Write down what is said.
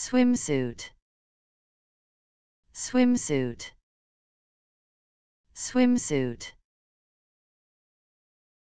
swimsuit, swimsuit, swimsuit.